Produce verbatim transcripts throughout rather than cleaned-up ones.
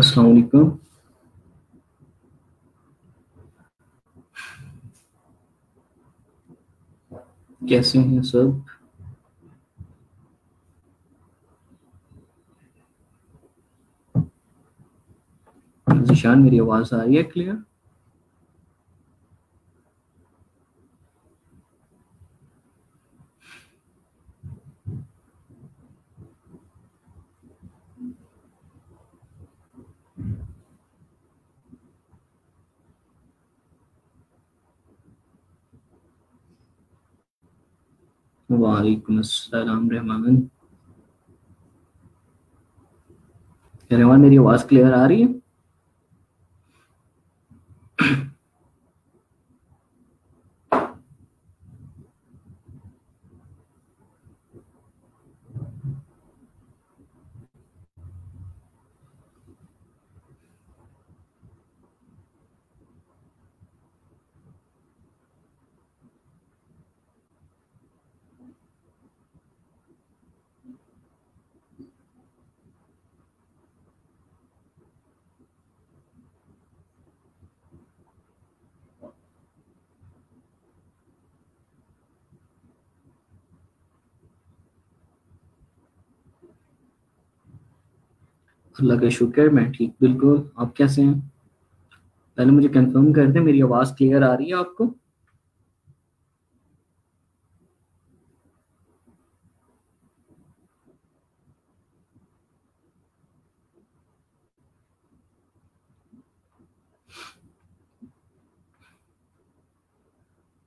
अस्सलाम वालेकुम। कैसे हैं सब? जिशान, मेरी आवाज आ रही है क्लियर? वालेकुम अस्सलाम रहमान। रहमान, मेरी आवाज क्लियर आ रही है? अल्लाह का शुक्र, मैं ठीक बिल्कुल। आप कैसे हैं? पहले मुझे कंफर्म कर दें, मेरी आवाज़ क्लियर आ रही है आपको?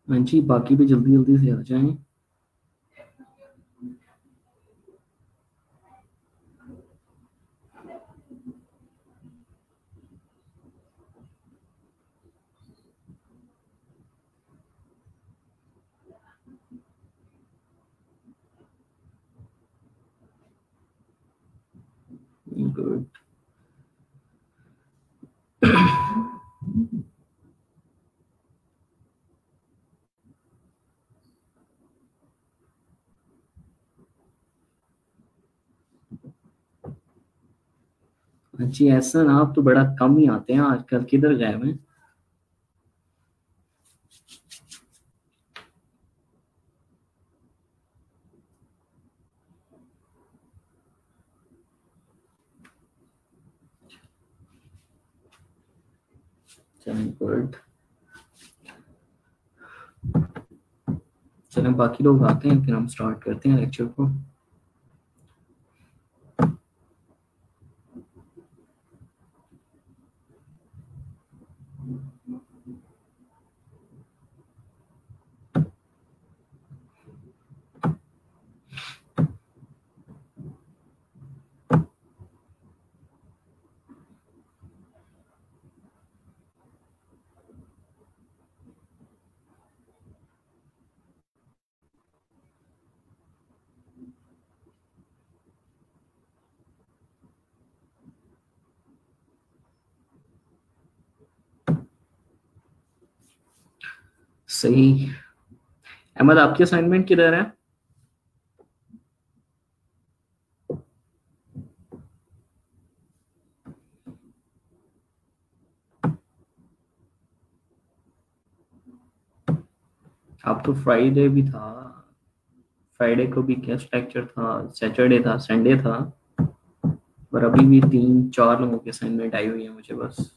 हाँ जी, बाकी भी जल्दी जल्दी से आ जाएं। Good. अच्छी ऐसा ना, आप तो बड़ा कम ही आते हैं आजकल, किधर गायब हैं? चलो बाकी लोग आते हैं फिर हम स्टार्ट करते हैं लेक्चर को। सही। अहमद, आपकी असाइनमेंट किधर है? आप तो फ्राइडे भी था, फ्राइडे को भी गेस्ट लेक्चर था, सैटरडे था, संडे था, पर अभी भी तीन चार लोगों की असाइनमेंट आई हुई है मुझे बस।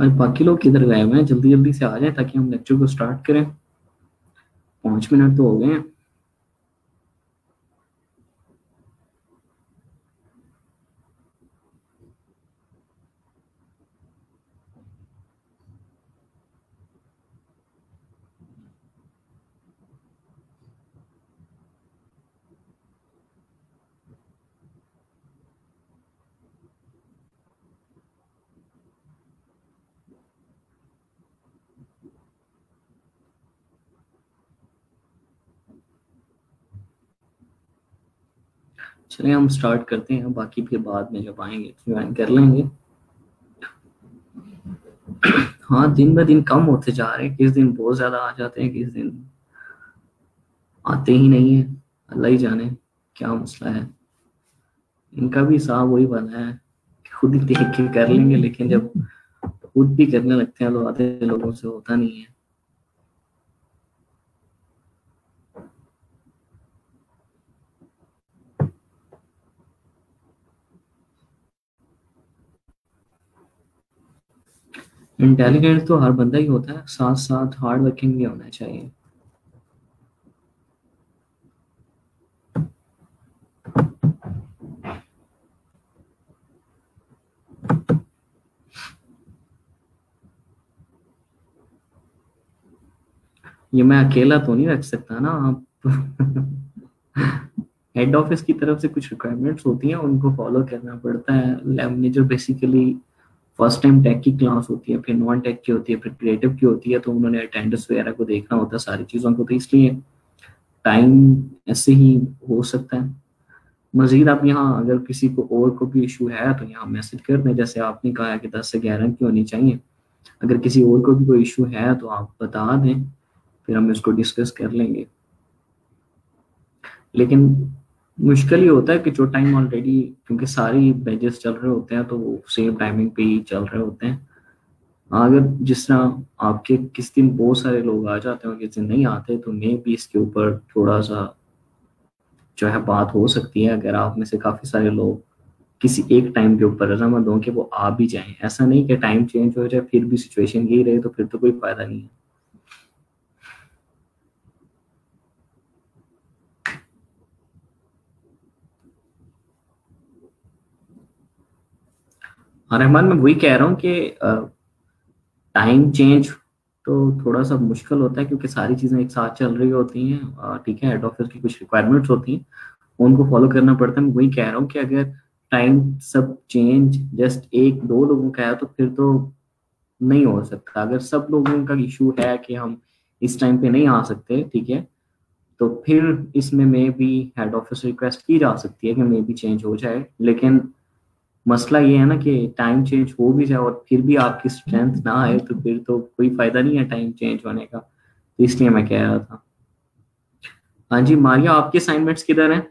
और बाकी लोग किधर गए हुए हैं? जल्दी जल्दी से आ जाए ताकि हम लेक्चर को स्टार्ट करें। पाँच मिनट तो हो गए हैं। चलिए हम स्टार्ट करते हैं, बाकी फिर बाद में जब आएंगे ज्वाइन कर लेंगे। हाँ, दिन ब दिन कम होते जा रहे हैं, किस दिन बहुत ज्यादा आ जाते हैं, किस दिन आते ही नहीं है, अल्लाह ही जाने क्या मसला है। इनका भी हिसाब वही बना है कि खुद ही देख के कर लेंगे, लेकिन जब खुद भी करने लगते हैं तो आते लोगों से होता नहीं है। इंटेलिजेंट तो हर बंदा ही होता है, साथ साथ हार्ड वर्किंग भी होना चाहिए। ये मैं अकेला तो नहीं रख सकता ना आप। हेड ऑफिस की तरफ से कुछ रिक्वायरमेंट्स होती हैं, उनको फॉलो करना पड़ता है। Lab manager basically first time tech की क्लास होती है, फिर नॉन टेक की होती है, फिर क्रिएटिव की होती है, तो उन्होंने अटेंडेंस वगैरह को देखना होता है, सारी चीज़ों को, तो इसलिए टाइम ऐसे ही हो सकता है। मज़ीद आप यहाँ अगर किसी को और को भी इशू है तो यहाँ मैसेज कर दें, जैसे आपने कहा है कि दस से ग्यारह की होनी चाहिए। अगर किसी और को भी कोई इशू है तो आप बता दें, फिर हम इसको डिस्कस कर लेंगे। लेकिन मुश्किल ही होता है कि जो टाइम ऑलरेडी, क्योंकि सारी बैचेस चल रहे होते हैं तो वो सेम टाइमिंग पे ही चल रहे होते हैं। अगर जिस तरह आपके किस दिन बहुत सारे लोग आ जाते हैं और किस दिन नहीं आते, तो मे भी इसके ऊपर थोड़ा सा जो है बात हो सकती है। अगर आप में से काफ़ी सारे लोग किसी एक टाइम के ऊपर रजामंद हों कि वो आ भी जाएं, ऐसा नहीं कि टाइम चेंज हो जाए फिर भी सिचुएशन यही रहे, तो फिर तो कोई फ़ायदा नहीं है। रहमान, मैं वही कह रहा हूँ कि टाइम चेंज तो थोड़ा सा मुश्किल होता है, क्योंकि सारी चीज़ें एक साथ चल रही होती हैं। ठीक है, हेड ऑफिस की कुछ रिक्वायरमेंट्स होती हैं, उनको फॉलो करना पड़ता है। मैं वही कह रहा हूँ कि अगर टाइम सब चेंज जस्ट एक दो लोगों का है तो फिर तो नहीं हो सकता। अगर सब लोगों का इशू है कि हम इस टाइम पे नहीं आ सकते, ठीक है, तो फिर इसमें मे भी हेड ऑफिस रिक्वेस्ट की जा सकती है कि मे भी चेंज हो जाए। लेकिन मसला ये है ना कि टाइम चेंज हो भी जाए और फिर भी आपकी स्ट्रेंथ ना आए तो फिर तो कोई फायदा नहीं है टाइम चेंज होने का, तो इसलिए मैं कह रहा था। हाँ जी मारिया, आपके असाइनमेंट्स किधर हैं?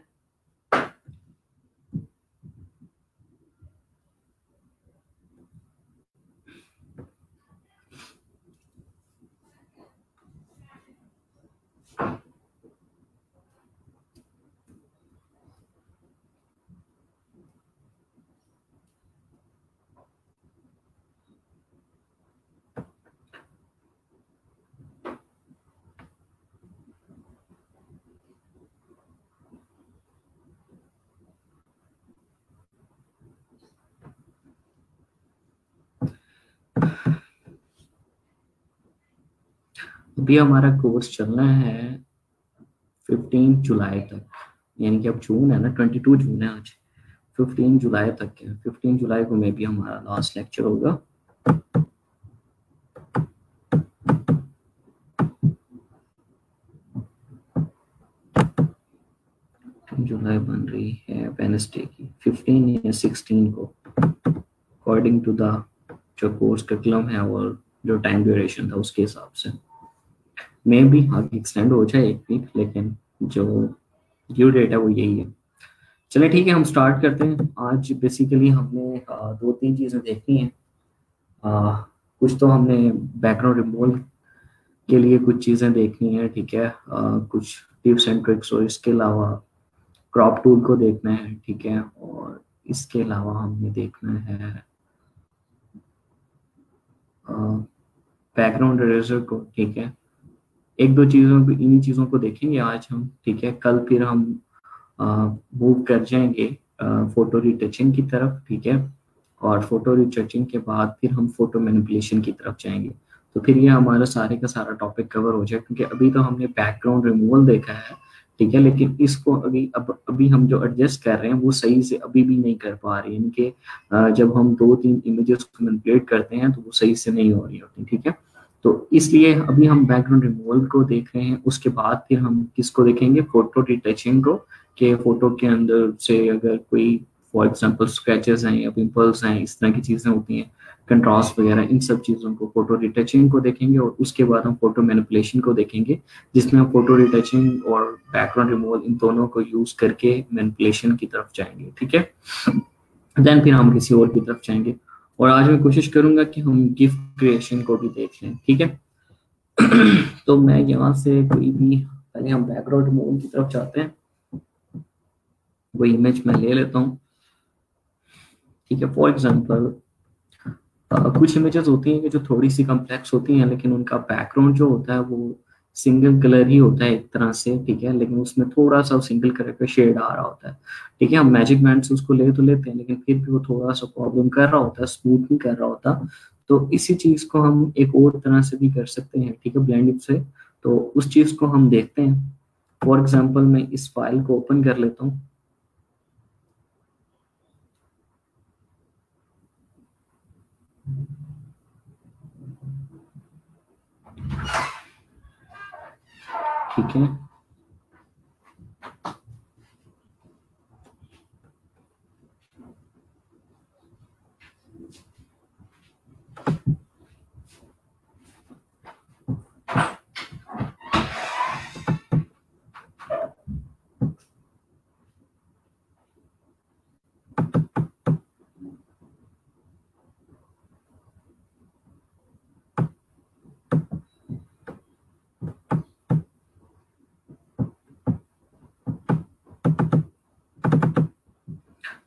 अभी हमारा कोर्स चलना है पंद्रह जुलाई तक, यानी कि अब जून है ना, बाईस जून है आज, पंद्रह जुलाई तक है। पंद्रह जुलाई को मे भी हमारा लास्ट लेक्चर होगा। जुलाई बन रही है वेडनेसडे की, पंद्रह या सोलह को, अकॉर्डिंग टू द जो कोर्स करिकुलम है और जो टाइम ड्यूरेशन था उसके हिसाब से। मे भी आगे एक्सटेंड हो जाए एक वीक, लेकिन जो ड्यू डेट है वो यही है। चले ठीक है, हम स्टार्ट करते हैं। आज बेसिकली हमने दो तीन चीज़ें देखी हैं। आ, कुछ तो हमने बैकग्राउंड रिमूवल के लिए कुछ चीज़ें देखनी है, ठीक है, आ, कुछ टिप्स एंड ट्रिक्स, और इसके अलावा क्रॉप टूल को देखना है, ठीक है, और इसके अलावा हमने देखना है बैकग्राउंड इरेजर को, ठीक है। एक दो चीज़ों को, इन्हीं चीज़ों को देखेंगे आज हम, ठीक है। कल फिर हम मूव कर जाएंगे फोटो रिटचिंग की तरफ, ठीक है, और फोटो रिटचिंग के बाद फिर हम फोटो मैनिपुलेशन की तरफ जाएंगे, तो फिर ये हमारा सारे का सारा टॉपिक कवर हो जाए। क्योंकि अभी तो हमने बैकग्राउंड रिमूवल देखा है, ठीक है, लेकिन इसको अभी अब अभी हम जो एडजस्ट कर रहे हैं वो सही से अभी भी नहीं कर पा रहे हैं। इनके जब हम दो तीन इमेजेस को मैनिपुलेट करते हैं तो वो सही से नहीं हो रही होती, ठीक है। तो इसलिए अभी हम बैकग्राउंड रिमूवल को देख रहे हैं, उसके बाद फिर हम किसको देखेंगे, फोटो डिटेचिंग को, कि फोटो के अंदर से अगर कोई फॉर एग्जांपल स्क्रैचेस हैं या पिंपल्स हैं, इस तरह की चीज़ें होती हैं, कंट्रास्ट वगैरह, इन सब चीज़ों को फोटो डिटेचिंग को देखेंगे। और उसके बाद हम फोटो मैनिपुलेशन को देखेंगे, जिसमें हम फोटो डिटेचिंग और बैकग्राउंड रिमूवल इन दोनों को यूज़ करके मैनिपुलेशन की तरफ जाएंगे, ठीक है। देन फिर हम किसी और की तरफ जाएंगे, और आज मैं कोशिश करूंगा कि हम गिफ्ट क्रिएशन को भी देख लें, ठीक है। तो मैं यहाँ से कोई भी, पहले हम बैकग्राउंड रिमूवल की तरफ जाते हैं, कोई इमेज मैं ले लेता हूँ, ठीक है। फॉर एग्जांपल कुछ इमेजेस होती हैं कि जो थोड़ी सी कॉम्प्लेक्स होती हैं, लेकिन उनका बैकग्राउंड जो होता है वो सिंगल कलर ही होता है एक तरह से, ठीक है, लेकिन उसमें थोड़ा सा सिंगल कलर का शेड आ रहा होता है, ठीक है। हम मैजिक बैंड से उसको ले तो लेते हैं, लेकिन फिर भी वो थोड़ा सा प्रॉब्लम कर रहा होता है, स्मूथ नहीं कर रहा होता। तो इसी चीज़ को हम एक और तरह से भी कर सकते हैं, ठीक है, ब्लेंडिंग से। तो उस चीज़ को हम देखते हैं। फॉर एग्जाम्पल मैं इस फाइल को ओपन कर लेता हूँ, ठीक है।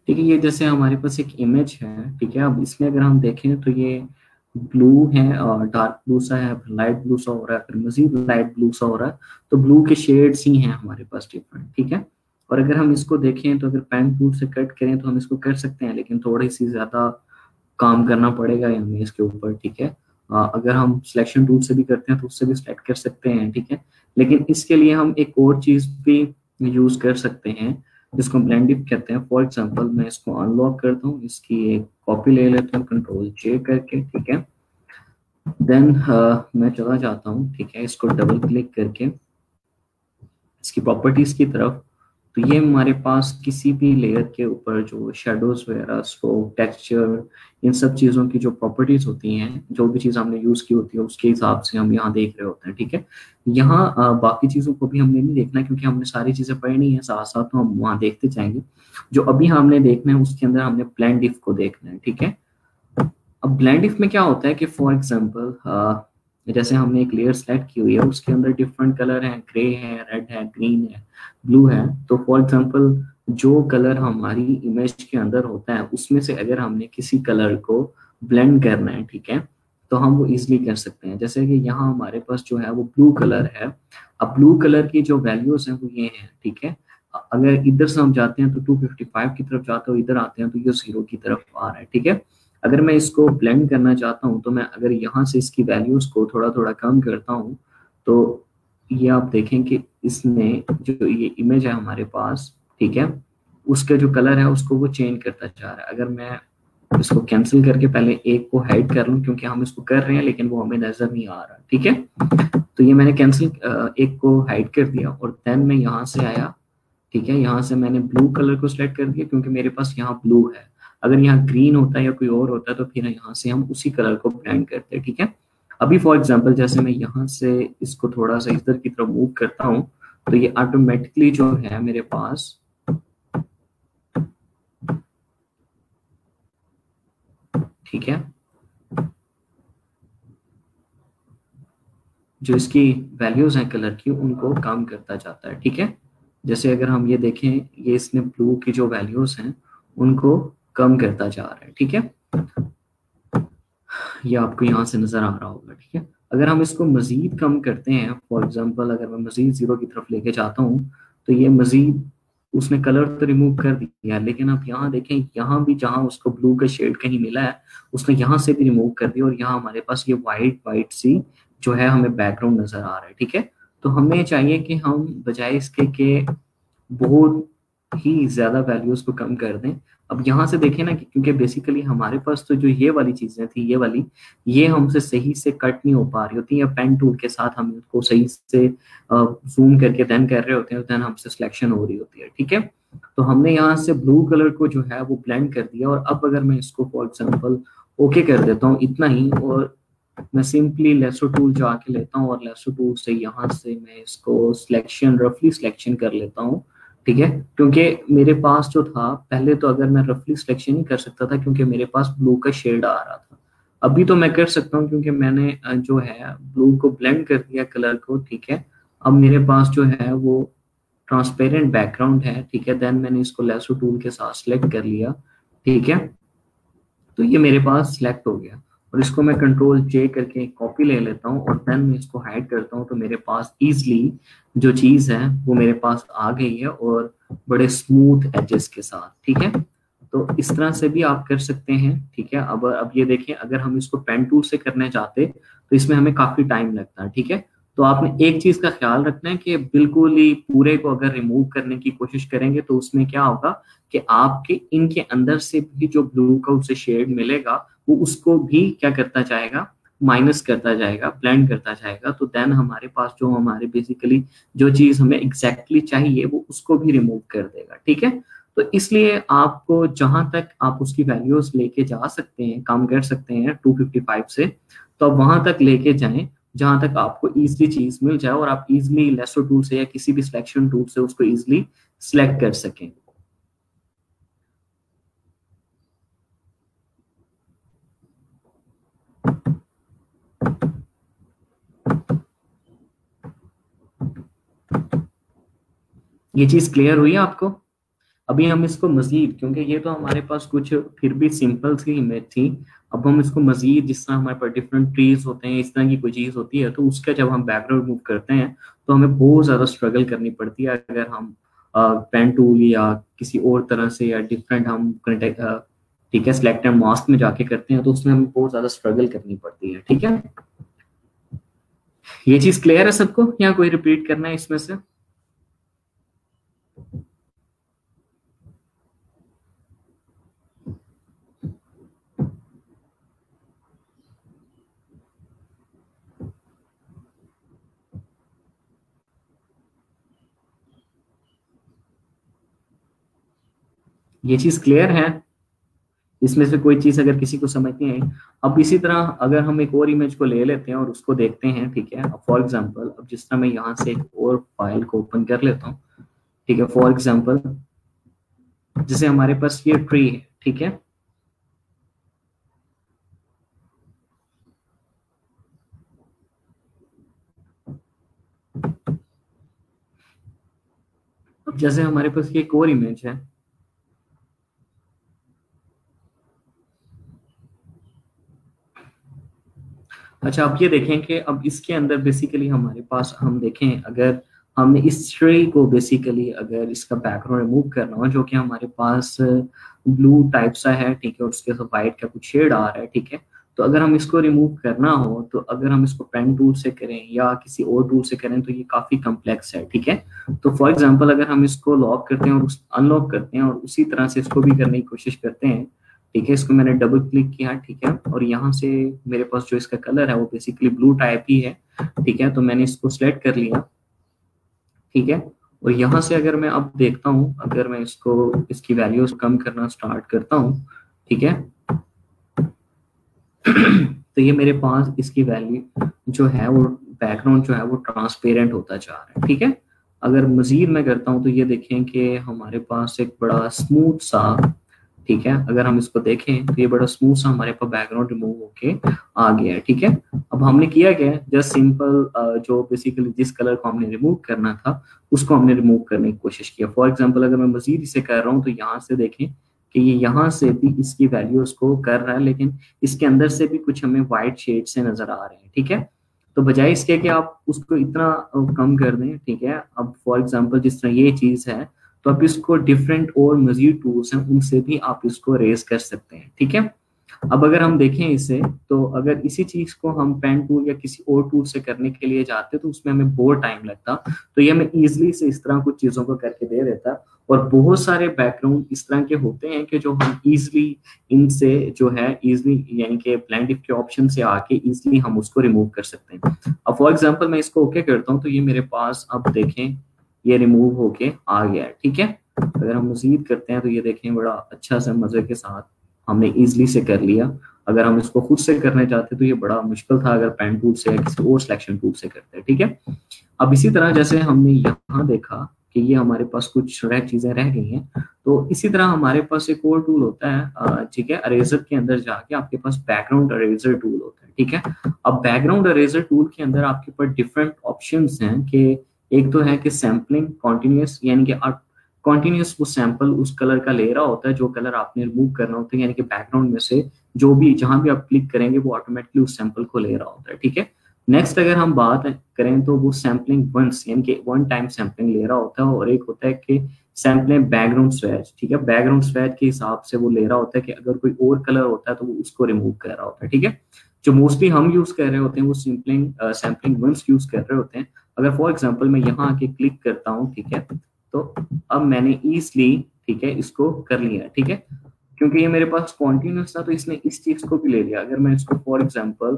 ठीक है, ये जैसे हमारे पास एक इमेज है, ठीक है। अब इसमें अगर हम देखें तो ये ब्लू है और डार्क ब्लू सा है, लाइट ब्लू सा हो रहा है, फिर मजीद लाइट ब्लू सा हो रहा है, तो ब्लू के शेड्स ही हैं हमारे पास डिफरेंट, ठीक है। और अगर हम इसको देखें तो अगर पेन टूल से कट करें तो हम इसको कर सकते हैं, लेकिन थोड़ी सी ज़्यादा काम करना पड़ेगा हमें इसके ऊपर, ठीक है। अगर हम सिलेक्शन टूल से भी करते हैं तो उससे भी सिलेक्ट कर सकते हैं, ठीक है। लेकिन इसके लिए हम एक और चीज़ भी यूज़ कर सकते हैं जिसको ब्लेंडिंग कहते हैं। फॉर एग्जांपल मैं इसको अनलॉक करता हूँ, इसकी एक कॉपी ले लेता हूँ कंट्रोल जे करके, ठीक है। देन uh, मैं चला जाता हूँ, ठीक है, इसको डबल क्लिक करके इसकी प्रॉपर्टीज की तरफ। तो ये हमारे पास किसी भी लेयर के ऊपर जो शेडोज वगैरह, स्ट्रोक, टेक्सचर, इन सब चीज़ों की जो प्रॉपर्टीज होती हैं, जो भी चीज़ हमने यूज़ की होती है उसके हिसाब से हम यहाँ देख रहे होते हैं, ठीक है। यहाँ बाकी चीज़ों को भी हमने नहीं देखना, क्योंकि हमने सारी चीज़ें पढ़नी है साथ साथ, तो हम वहाँ देखते जाएंगे। जो अभी हमने देखना है उसके अंदर हमने ब्लेंड इफ को देखना है, ठीक है। अब ब्लेंड इफ में क्या होता है कि फॉर एग्जाम्पल जैसे हमने एक लेयर सेलेक्ट की हुई है, उसके अंदर डिफरेंट कलर हैं, ग्रे है, रेड है, ग्रीन है, ब्लू है। तो फॉर एग्जांपल जो कलर हमारी इमेज के अंदर होता है उसमें से अगर हमने किसी कलर को ब्लेंड करना है, ठीक है, तो हम वो इजीली कर सकते हैं। जैसे कि यहाँ हमारे पास जो है वो ब्लू कलर है। अब ब्लू कलर की जो वैल्यूज हैं वो ये हैं, ठीक है। अगर इधर से हम जाते हैं तो टू फिफ्टी फाइव की तरफ जाते हो, इधर आते हैं तो ये जीरो की तरफ आ रहा है, ठीक है। अगर मैं इसको ब्लेंड करना चाहता हूँ तो मैं अगर यहाँ से इसकी वैल्यूज को थोड़ा थोड़ा कम करता हूँ तो ये आप देखें कि इसमें जो ये इमेज है हमारे पास, ठीक है, उसका जो कलर है उसको वो चेंज करता जा रहा है। अगर मैं इसको कैंसिल करके पहले एक को हाइड कर लूँ, क्योंकि हम इसको कर रहे हैं लेकिन वो हमें नजर नहीं आ रहा, ठीक है। तो ये मैंने कैंसिल एक को हाइड कर दिया, और देन मैं यहाँ से आया, ठीक है, यहाँ से मैंने ब्लू कलर को सिलेक्ट कर दिया क्योंकि मेरे पास यहाँ ब्लू है। अगर यहाँ ग्रीन होता है या कोई और होता है तो फिर यहाँ से हम उसी कलर को ब्लेंड करते हैं, ठीक है। अभी फॉर एग्जांपल जैसे मैं यहाँ से इसको थोड़ा सा इधर की तरफ मूव करता हूँ तो ये ऑटोमेटिकली जो है मेरे पास ठीक है जो इसकी वैल्यूज हैं कलर की उनको काम करता जाता है, ठीक है। जैसे अगर हम ये देखें, ये इसने ब्लू की जो वैल्यूज हैं उनको कम करता जा रहा है, ठीक है, ये आपको यहाँ से नजर आ रहा होगा, ठीक है। अगर हम इसको मजीद कम करते हैं, फॉर एग्जांपल अगर मैं मजीद जीरो की तरफ लेके जाता हूँ तो ये मजीद, उसने कलर तो रिमूव कर दिया, लेकिन आप यहाँ देखें, यहाँ भी जहाँ उसको ब्लू का शेड कहीं मिला है उसने यहाँ से भी रिमूव कर दिया, और यहाँ हमारे पास ये वाइट वाइट सी जो है हमें बैकग्राउंड नजर आ रहा है, ठीक है। तो हमें चाहिए कि हम बजाय इसके के बहुत ही ज्यादा वैल्यूज को कम कर दें, अब यहाँ से देखें ना कि क्योंकि बेसिकली हमारे पास तो जो ये वाली चीजें थी, ये वाली ये हमसे सही से कट नहीं हो पा रही होती है, पेन टूल के साथ हम उसको सही से जूम करके देन कर रहे होते हैं, देन हमसे सिलेक्शन हो रही होती है। ठीक है, तो हमने यहाँ से ब्लू कलर को जो है वो ब्लेंड कर दिया। और अब अगर मैं इसको फॉर एग्जाम्पल ओके कर देता हूँ इतना ही, और मैं सिंपली लेसो टूल जाके लेता हूँ और लेसो टूल से यहाँ से मैं इसको सिलेक्शन रफली सिलेक्शन कर लेता हूँ। ठीक है, क्योंकि मेरे पास जो था पहले तो अगर मैं रफली सिलेक्शन नहीं कर सकता था क्योंकि मेरे पास ब्लू का शेड आ रहा था, अभी तो मैं कर सकता हूँ क्योंकि मैंने जो है ब्लू को ब्लेंड कर दिया कलर को। ठीक है, अब मेरे पास जो है वो ट्रांसपेरेंट बैकग्राउंड है। ठीक है, देन मैंने इसको लेसो टूल के साथ सिलेक्ट कर लिया। ठीक है, तो ये मेरे पास सिलेक्ट हो गया और इसको मैं कंट्रोल जे करके कॉपी ले लेता हूँ और देन मैं इसको हाइड करता हूँ। तो मेरे पास इजीली जो चीज़ है वो मेरे पास आ गई है और बड़े स्मूथ एजेस के साथ। ठीक है, तो इस तरह से भी आप कर सकते हैं। ठीक है, अब अब ये देखें अगर हम इसको पेन टूल से करने जाते तो इसमें हमें काफ़ी टाइम लगता है। ठीक है, तो आपने एक चीज़ का ख्याल रखना है कि बिल्कुल ही पूरे को अगर रिमूव करने की कोशिश करेंगे तो उसमें क्या होगा कि आपके इनके अंदर से भी जो ब्लू का उसे शेड मिलेगा वो उसको भी क्या करता जाएगा, माइनस करता जाएगा, ब्लेंड करता जाएगा। तो देन हमारे पास जो हमारे बेसिकली जो चीज़ हमें एग्जैक्टली चाहिए वो उसको भी रिमूव कर देगा। ठीक है, तो इसलिए आपको जहाँ तक आप उसकी वैल्यूज लेके जा सकते हैं, काम कर सकते हैं टू फिफ्टी फाइव से, तो आप वहाँ तक लेके जाएं जहाँ तक आपको ईजिली चीज़ मिल जाए और आप ईजिली लेसो टूल से या किसी भी सिलेक्शन टूल से उसको ईजिली सिलेक्ट कर सकें। ये चीज क्लियर हुई है आपको? अभी हम इसको मजीद, क्योंकि ये तो हमारे पास कुछ फिर भी सिंपल सी इमेज थी, अब हम इसको मजीद जिस तरह हमारे पास डिफरेंट ट्रीज होते हैं, इस तरह की कोई चीज होती है तो उसका जब हम बैकग्राउंड रिमूव करते हैं तो हमें बहुत ज्यादा स्ट्रगल करनी पड़ती है। अगर हम पेन टूल या किसी और तरह से या डिफरेंट हम कंटेक्ट ठीक है सिलेक्ट एंड मास्क में जाके करते हैं तो उसमें हमें बहुत ज्यादा स्ट्रगल करनी पड़ती है। ठीक है, ये चीज क्लियर है सबको या कोई रिपीट करना है इसमें से? ये चीज क्लियर है? इसमें से कोई चीज अगर किसी को समझ नहीं आई? अब इसी तरह अगर हम एक और इमेज को ले लेते हैं और उसको देखते हैं। ठीक है, अब फॉर एग्जांपल अब जिस तरह मैं यहाँ से एक और फाइल को ओपन कर लेता हूँ। ठीक है, फॉर एग्जांपल जैसे हमारे पास ये ट्री है। ठीक है, अब जैसे हमारे पास ये एक और इमेज है। अच्छा, आप ये देखें कि अब इसके अंदर बेसिकली हमारे पास हम देखें अगर हम इस ट्री को बेसिकली अगर इसका बैकग्राउंड रिमूव करना हो जो कि हमारे पास ब्लू टाइप सा है। ठीक है, और उसके साथ वाइट का कुछ शेड आ रहा है। ठीक है, तो अगर हम इसको रिमूव करना हो तो अगर हम इसको पेन टूल से करें या किसी और टूल से करें तो ये काफ़ी कम्प्लेक्स है। ठीक है, तो फॉर एग्जाम्पल अगर हम इसको लॉक करते हैं और अनलॉक करते हैं और उसी तरह से इसको भी करने की कोशिश करते हैं। ठीक है, इसको मैंने डबल क्लिक किया। ठीक है, और यहाँ से मेरे पास जो इसका कलर है वो बेसिकली ब्लू टाइप ही है। ठीक है, तो मैंने इसको सेलेक्ट कर लिया। ठीक है, और यहाँ से अगर मैं अब देखता हूँ अगर मैं इसको इसकी वैल्यूज कम करना स्टार्ट करता हूँ। ठीक है, तो ये मेरे पास इसकी वैल्यू जो है वो बैकग्राउंड जो है वो ट्रांसपेरेंट होता जा रहा है। ठीक है, अगर मजीद मैं करता हूँ तो ये देखें कि हमारे पास एक बड़ा स्मूथ सा, ठीक है, अगर हम इसको देखें तो ये बड़ा स्मूथ सा हमारे पास बैकग्राउंड रिमूव होके आ गया है। ठीक है, अब हमने किया क्या है, जस्ट सिंपल जो बेसिकली जिस कलर को हमने रिमूव करना था उसको हमने रिमूव करने की कोशिश किया। फॉर एग्जांपल अगर मैं मजीद इसे कर रहा हूँ तो यहाँ से देखें कि ये यहाँ से भी इसकी वैल्यूज को कर रहा है, लेकिन इसके अंदर से भी कुछ हमें वाइट शेड से नजर आ रहे हैं। ठीक है, तो बजाय इसके कि आप उसको इतना कम कर दें। ठीक है, अब फॉर एग्जाम्पल जिस तरह ये चीज़ है तो आप इसको डिफरेंट और मजीद टूल्स हैं उनसे भी आप इसको रेज कर सकते हैं। ठीक है, अब अगर हम देखें इसे, तो अगर इसी चीज को हम पेन टूल या किसी और टूल से करने के लिए जाते तो उसमें हमें बहुत टाइम लगता, तो ये मैं इजिली से इस तरह कुछ चीजों को करके दे देता। और बहुत सारे बैकग्राउंड इस तरह के होते हैं कि जो हम इजिली इनसे जो है इजिली यानी कि ब्लेंड इफ के ऑप्शन से आके इजिली हम उसको रिमूव कर सकते हैं। अब फॉर एग्जांपल मैं इसको ओके करता हूँ तो ये मेरे पास अब देखें ये रिमूव होके आ गया है, ठीक है। अगर हम मज़ीद करते हैं तो ये देखें बड़ा अच्छा सा मजे के साथ हमने इजिली से कर लिया। अगर हम इसको खुद से करने जाते तो ये बड़ा मुश्किल था, अगर पेन टूल से या किसी और सिलेक्शन टूल से करते, ठीक है। अब इसी तरह जैसे हमने यहाँ देखा कि ये हमारे पास कुछ रह चीजें रह गई हैं, तो इसी तरह हमारे पास एक और टूल होता है, ठीक है, इरेजर के अंदर जाके आपके पास बैकग्राउंड इरेजर टूल होता है, ठीक है। अब बैकग्राउंड इरेजर टूल के अंदर आपके पास डिफरेंट ऑप्शंस हैं कि एक तो है कि सैम्पलिंग कॉन्टिन्यूस, यानी कि आप कॉन्टिन्यूस वो सैंपल उस कलर का ले रहा होता है जो कलर आपने रिमूव करना होता है, यानी कि बैकग्राउंड में से जो भी जहां भी आप क्लिक करेंगे वो ऑटोमेटिकली उस सैंपल को ले रहा होता है, ठीक है। नेक्स्ट अगर हम बात करें तो वो सैम्पलिंग वंस यानी कि वन टाइम सैम्पलिंग ले रहा होता है, और एक होता है कि सैम्पलिंग बैकग्राउंड स्वैच, ठीक है। बैकग्राउंड स्वैच के हिसाब से वो ले रहा होता है कि अगर कोई और कलर होता है तो वो उसको रिमूव कर रहा होता है, ठीक है। जो मोस्टली हम यूज कर रहे होते हैं वो सैम्पलिंग सैम्पलिंग वंस यूज कर रहे होते हैं। अगर फॉर एग्जाम्पल मैं यहाँ आके क्लिक करता हूँ, ठीक है, तो अब मैंने ईजली, ठीक है, इसको कर लिया, ठीक है, क्योंकि ये मेरे पास कॉन्टिन्यूस था तो इसने इस चीज को भी ले लिया। अगर मैं इसको फॉर एग्जाम्पल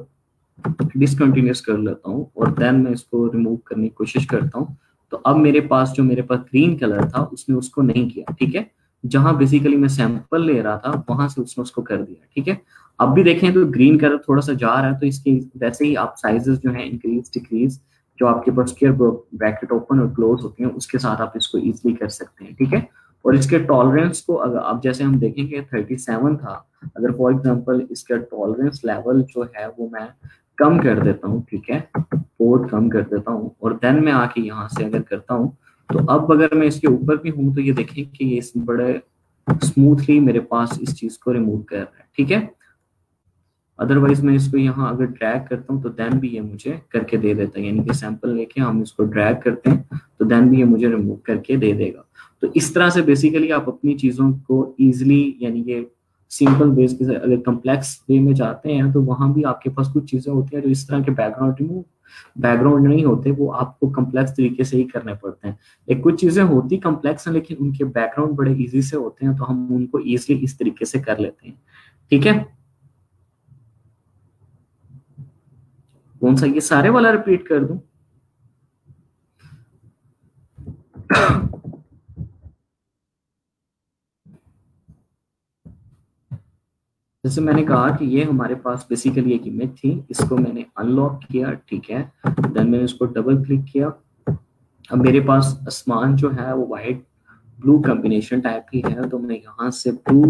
डिसकंटिन्यूस कर लेता हूँ और देन मैं इसको रिमूव करने की कोशिश करता हूँ, तो अब मेरे पास जो मेरे पास ग्रीन कलर था उसने उसको नहीं किया, ठीक है। जहां बेसिकली मैं सैंपल ले रहा था वहां से उसने उसको कर दिया, ठीक है। अब भी देखें तो ग्रीन कलर थोड़ा सा जा रहा है, तो इसके वैसे ही आप साइजेस जो है इंक्रीज डिक्रीज जो आपके पास स्क्वायर ब्रैकेट ओपन और क्लोज होती है उसके साथ आप इसको ईजिली कर सकते हैं, ठीक है। और इसके टॉलरेंस को अगर आप जैसे हम देखेंगे सैंतीस था, अगर फॉर एग्जांपल इसका टॉलरेंस लेवल जो है वो मैं कम कर देता हूँ, ठीक है, बहुत कम कर देता हूँ, और देन मैं आके यहाँ से अगर करता हूँ तो अब अगर मैं इसके ऊपर भी हूँ तो ये देखें कि ये इस बड़े स्मूथली मेरे पास इस चीज को रिमूव कर रहा है, ठीक है। अदरवाइज मैं इसको यहाँ अगर ड्रैग करता हूँ तो देन भी ये मुझे करके दे देता है, यानी कि सैंपल लेके हम इसको ड्रैग करते हैं तो देन भी ये मुझे रिमूव करके दे देगा। तो इस तरह से बेसिकली आप अपनी चीजों को इजीली यानी कि सिंपल बेस के, अगर कम्प्लेक्स वे में जाते हैं तो वहां भी आपके पास कुछ चीजें होती हैं जो इस तरह के बैकग्राउंड रिमूव बैकग्राउंड नहीं होते, वो आपको कम्प्लेक्स तरीके से ही करने पड़ते हैं। एक कुछ चीजें होती कम्प्लेक्स हैं लेकिन उनके बैकग्राउंड बड़े ईजी से होते हैं तो हम उनको ईजिली इस तरीके से कर लेते हैं, ठीक है। कौन सा ये सारे वाला रिपीट कर दूं? जैसे मैंने कहा कि ये हमारे पास बेसिकली एक इमेज थी, इसको मैंने अनलॉक किया, ठीक है, देन मैंने इसको डबल क्लिक किया। अब मेरे पास आसमान जो है वो वाइट ब्लू कॉम्बिनेशन टाइप की है, तो मैं यहाँ से ब्लू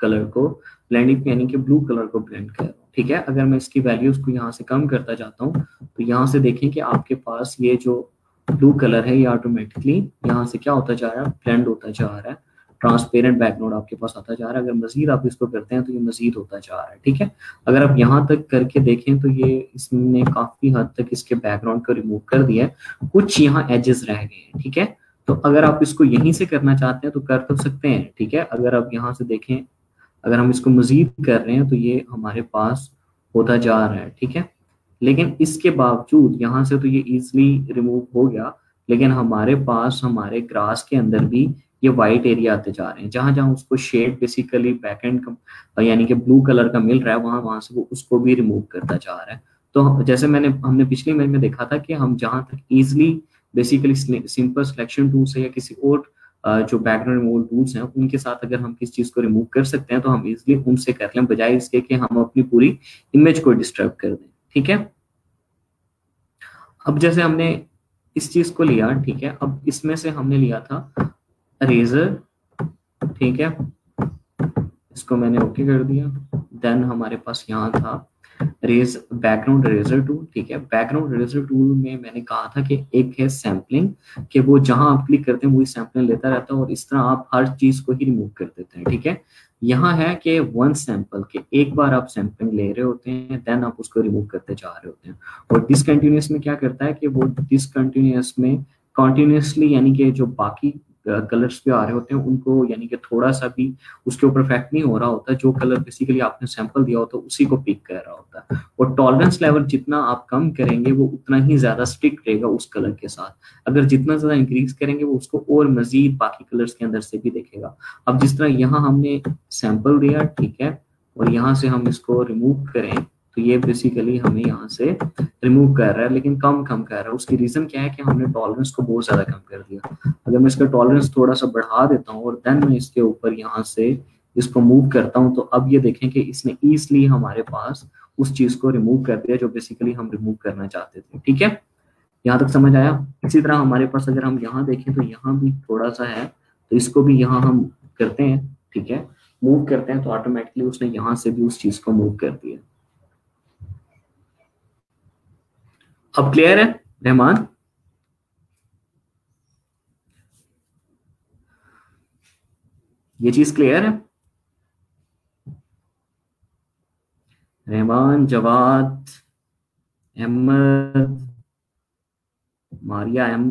कलर को ब्लेंडिंग यानी कि ब्लू कलर को ब्लेंड कर रहा हूँ, ठीक है। अगर मैं इसकी वैल्यूज को यहाँ से कम करता जाता हूँ तो यहाँ से देखें कि आपके पास ये जो ब्लू कलर है ये ऑटोमेटिकली यहाँ से क्या होता जा रहा है, ब्लेंड होता जा रहा है, ट्रांसपेरेंट बैकग्राउंड आपके पास आता जा रहा है। अगर मजीद आप इसको करते हैं तो ये मजीद होता जा रहा है, ठीक है। अगर आप यहाँ तक करके देखें तो ये इसने काफी हद तक इसके बैकग्राउंड को रिमूव कर दिया है, कुछ यहाँ एजेस रह गए हैं, ठीक है। तो अगर आप इसको यहीं से करना चाहते हैं तो कर तो सकते हैं, ठीक है। अगर आप यहाँ से देखें, अगर हम इसको मजीद कर रहे हैं तो ये हमारे पास होता जा रहा है, ठीक है। लेकिन इसके बावजूद यहाँ से तो ये इजिली रिमूव हो गया, लेकिन हमारे पास हमारे ग्रास के अंदर भी ये वाइट एरिया आते जा रहे हैं, जहां जहां उसको शेड बेसिकली बैक एंड यानी कि ब्लू कलर का मिल रहा है वहां वहां से वो उसको भी रिमूव करता जा रहा है। तो जैसे मैंने हमने पिछली इमेज में देखा था कि हम जहां तक easily basically simple selection tool से या किसी और जो बैकग्राउंड रिमूवल टूल्स हैं उनके साथ अगर हम किस चीज को रिमूव कर सकते हैं तो हम इजिली उनसे कर लें, बजाय इसके कि हम अपनी पूरी इमेज को डिस्टर्ब कर दें, ठीक है। अब जैसे हमने इस चीज को लिया, ठीक है, अब इसमें से हमने लिया था इरेजर, ठीक है, इसको मैंने ओके कर दिया। देन हमारे पास यहाँ था रेज बैकग्राउंड इरेजर टूल, ठीक है। बैकग्राउंड इरेजर टूल में मैंने कहा था कि एक है सैम्पलिंग, कि वो जहां आप क्लिक करते हैं वही सैम्पलिंग लेता रहता है और इस तरह आप हर चीज को ही रिमूव कर देते हैं, ठीक है। यहाँ है कि वन सैंपल के एक बार आप सैंपलिंग ले रहे होते हैं, देन आप उसको रिमूव करते जा रहे होते हैं। और डिसकंटिन्यूस में क्या करता है कि वो डिसकंटिन्यूस में कॉन्टिन्यूसली यानी कि जो बाकी कलर्स पे आ रहे होते हैं उनको, यानी कि थोड़ा सा भी उसके ऊपर इफेक्ट नहीं हो रहा होता। जो कलर बेसिकली आपने सैंपल दिया होता है उसी को पिक कर रहा होता है। और टॉलरेंस लेवल जितना आप कम करेंगे वो उतना ही ज्यादा स्ट्रिक्ट रहेगा उस कलर के साथ। अगर जितना ज्यादा इंक्रीज करेंगे वो उसको और मजीद बाकी कलर्स के अंदर से भी देखेगा। अब जिस तरह यहाँ हमने सैंपल दिया, ठीक है, और यहाँ से हम इसको रिमूव करें तो ये बेसिकली हमें यहाँ से रिमूव कर रहा है, लेकिन कम कम कर रहा है। उसकी रीजन क्या है कि हमने टॉलरेंस को बहुत ज्यादा कम कर दिया। अगर मैं इसका टॉलरेंस थोड़ा सा बढ़ा देता हूँ और देन मैं इसके ऊपर यहाँ से इसको मूव करता हूँ, तो अब ये देखें कि इसने ईजिली हमारे पास उस चीज को रिमूव कर दिया जो बेसिकली हम रिमूव करना चाहते थे। ठीक है, यहाँ तक समझ आया। इसी तरह हमारे पास अगर हम यहाँ देखें तो यहाँ भी थोड़ा सा है, तो इसको भी यहाँ हम करते हैं, ठीक है, मूव करते हैं, तो ऑटोमेटिकली उसने यहाँ से भी उस चीज को मूव कर दिया। अब क्लियर है रहमान? ये चीज क्लियर है रहमान? जवाद अहमद, मारिया एम,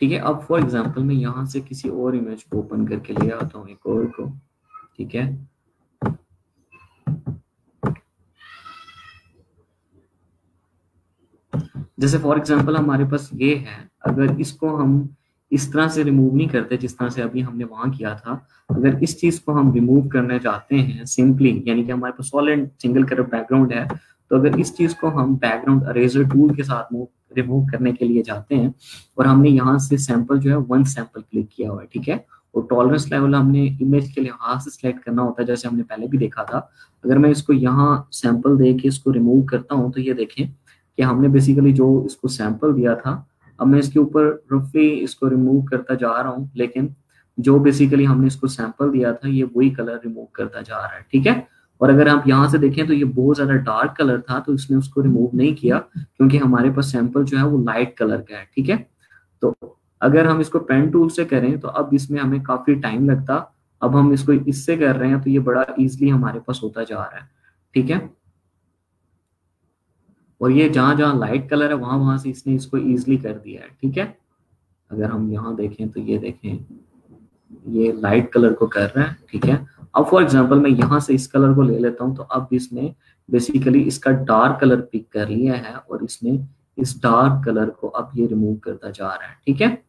ठीक है। अब फॉर एग्जांपल मैं यहाँ से किसी और इमेज को ओपन करके ले आता हूँ, एक और को, ठीक है। जैसे फॉर एग्जांपल हमारे पास ये है, अगर इसको हम इस तरह से रिमूव नहीं करते जिस तरह से अभी हमने वहां किया था, अगर इस चीज को हम रिमूव करना चाहते हैं सिंपली, यानी कि हमारे पास सॉलिड सिंगल कलर बैकग्राउंड है, तो अगर इस चीज को हम बैकग्राउंड अरेजर टूल के साथ मूव रिमूव करने के लिए जाते हैं, और हमने यहाँ से सैंपल जो है वन सैंपल क्लिक किया हुआ है, ठीक है, और टॉलरेंस लेवल हमने इमेज के लिहाज से सिलेक्ट करना होता है, जैसे हमने पहले भी देखा था। अगर मैं इसको यहाँ सैंपल दे के इसको रिमूव करता हूँ तो ये देखें कि हमने बेसिकली जो इसको सैंपल दिया था, अब मैं इसके ऊपर रफली इसको रिमूव करता जा रहा हूँ, लेकिन जो बेसिकली हमने इसको सैंपल दिया था ये वही कलर रिमूव करता जा रहा है, ठीक है। और अगर आप यहाँ से देखें तो ये बहुत ज्यादा डार्क कलर था, तो इसने उसको रिमूव नहीं किया क्योंकि हमारे पास सैंपल जो है वो लाइट कलर का है, ठीक है। तो अगर हम इसको पेन टूल से करें तो अब इसमें हमें काफी टाइम लगता, अब हम इसको इससे कर रहे हैं तो ये बड़ा इजीली हमारे पास होता जा रहा है, ठीक है। और ये जहां जहां लाइट कलर है वहां वहां से इसने इसको इजीली कर दिया है, ठीक है। अगर हम यहाँ देखें तो ये देखें ये लाइट कलर को कर रहे हैं, ठीक है। अब फॉर एग्जांपल मैं यहाँ से इस कलर को ले लेता हूँ, तो अब इसने बेसिकली इसका डार्क कलर पिक कर लिया है और इसने इस डार्क कलर को अब ये रिमूव करता जा रहा है, ठीक है।